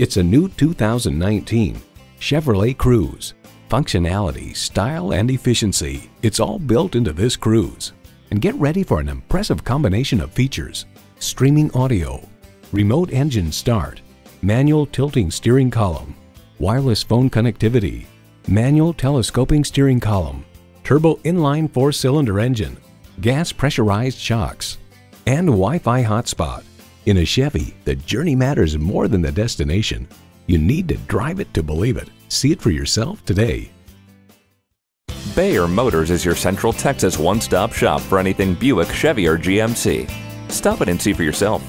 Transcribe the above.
It's a new 2019 Chevrolet Cruze. Functionality, style, and efficiency, it's all built into this Cruze. And get ready for an impressive combination of features: streaming audio, remote engine start, manual tilting steering column, wireless phone connectivity, manual telescoping steering column, turbo inline 4-cylinder engine, gas pressurized shocks, and Wi-Fi hotspot. In a Chevy, the journey matters more than the destination. You need to drive it to believe it. See it for yourself today. Bayer Motors is your Central Texas one-stop shop for anything Buick, Chevy, or GMC. Stop in and see for yourself.